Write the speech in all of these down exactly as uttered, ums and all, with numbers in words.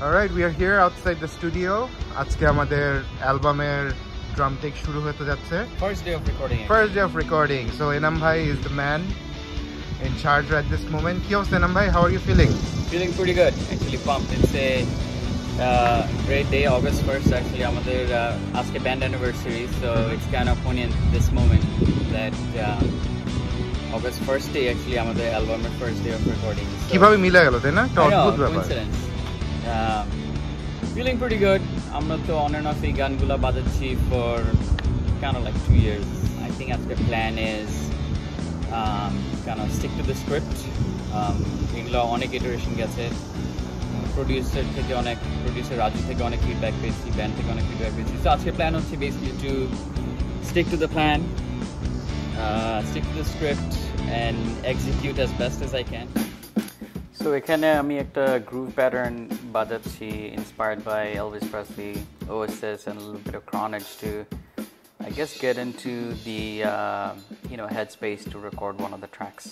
Alright, we are here outside the studio. Today our album drum take shuru hote jacche. First day of recording. First day of recording. So Enam bhai is the man in charge at this moment. Kiyos Enam bhai, how are you feeling? Feeling pretty good. Actually pumped. It's a uh, great day. August first actually amader uh, aske band anniversary. So it's kind of funny in this moment that uh, August first day actually amader album first day of recording. Kibhabe mila gelo tai na? Coincidence. Uh, feeling pretty good. Amra to on and off ei gaan gula bajachi for kind of like two years. I think as the plan is um, kind of stick to the script. Um, Engla onek iteration geche. Producer theke onek, producer Raju theke onek feedback peyechi, band theke onek feedback peyechi. So ajke plan hocche basically to stick to the plan, uh, stick to the script, and execute as best as I can. So এখানে আমি একটা groove pattern বাজাচ্ছি inspired by Elvis Presley, O S S and a little bit of Kronedge to I guess get into the uh, you know headspace to record one of the tracks.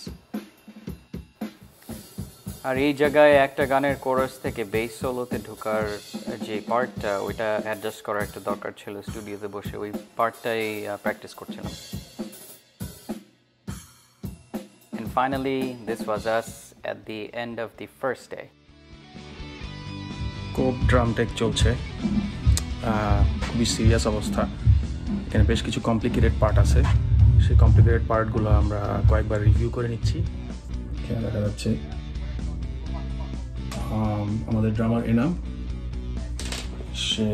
আর এই জায়গায় একটা গানের chorus থেকে bass soloতে ঢোকার যে পার্টটা ওটা adjust করার একটা দরকার ছিল স্টুডিওতে বসে ওই পার্টটাই প্র্যাকটিস করছিলাম. And finally this was us at the end of the first day. Cope drum tech চলছে খুবই সিরিয়াস অবস্থা এখানে বেশ কিছু কমপ্লিকেটেড পার্ট আছে সেই কমপ্লিকেটেড পার্টগুলো আমরা কয়েকবার রিভিউ করে নিচ্ছি খেয়াল রাখা যাচ্ছে আমাদের ড্রামার এনাম সে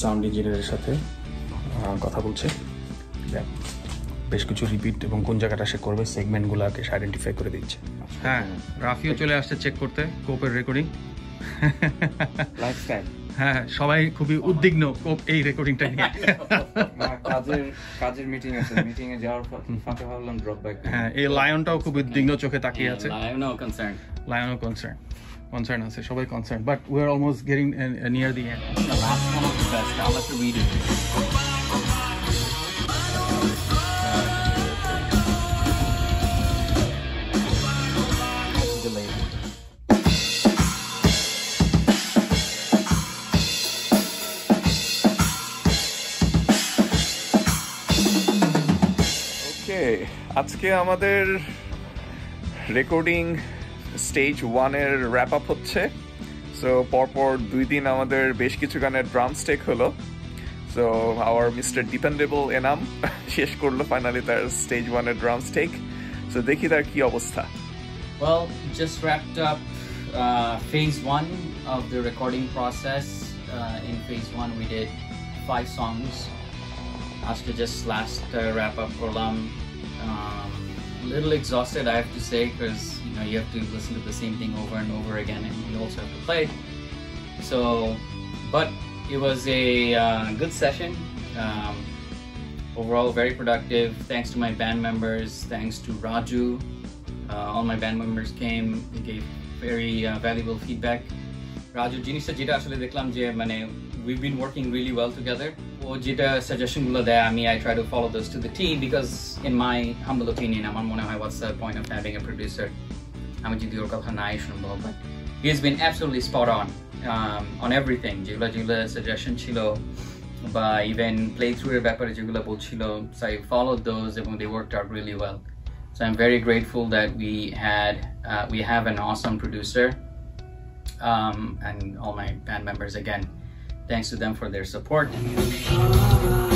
সাউন্ড ইঞ্জিনিয়ারের সাথে কথা বলছে বেশ কিছু রিপিট এবং কোন জায়গাটা সে করবে সেগমেন্টগুলোকে আইডেন্টিফাই করে দিচ্ছে হ্যাঁ রাফিও চলে আসছে চেক করতে কোপের রেকর্ডিং লাইফস্টাইল হ্যাঁ সবাই খুবই উদ্বিগ্ন কোপ এই রেকর্ডিংটা নিয়ে না কাজের কাজের মিটিং আছে মিটিং এ যাওয়ার ফাঁকে ভাবলাম ড্রপ ব্যাক হ্যাঁ এই লায়নটাও খুব উদ্বিগ্ন চোখে তাকিয়ে আছে লায়নও কনসার্ন লায়নও কনসার্ন কনসার্ন আছে সবাই concern but we are almost getting near the end the last one of the best I like to read it আজকে আমাদের রেকর্ডিং স্টেজ one এর র‍্যাপ আপ হচ্ছে সো পরপর দুই দিন আমাদের বেশ কিছু গানের ড্রাম স্টেক হলো so our mister dependable Enam শেষ করলো ফাইনালি তার স্টেজ one এর ড্রাম স্টেক সো দেখি তার কি অবস্থা well just wrapped up uh, phase one of the recording process uh, in phase one we did five songs after just last uh, wrap up করলাম Um, a little exhausted, I have to say, because you know you have to listen to the same thing over and over again, and you also have to play. So, but it was a uh, good session. Um, overall, very productive. Thanks to my band members. Thanks to Raju. Uh, all my band members came. They gave very uh, valuable feedback. Raju, Jini, Sajita, actually, deklam je mane we've been working really well together. Jeta suggestion gulo dai ami I try to follow those to the T because in my humble opinion amar mone hoy what's the point of having a producer ami jodi or kotha nai shunbo but he has been absolutely spot on um, on everything jegula jegula suggestion chilo ba even playthrough er byapare jegula bolchilo so I followed those and they worked out really well so I'm very grateful that we had uh, we have an awesome producer um and all my band members again. Thanks to them for their support.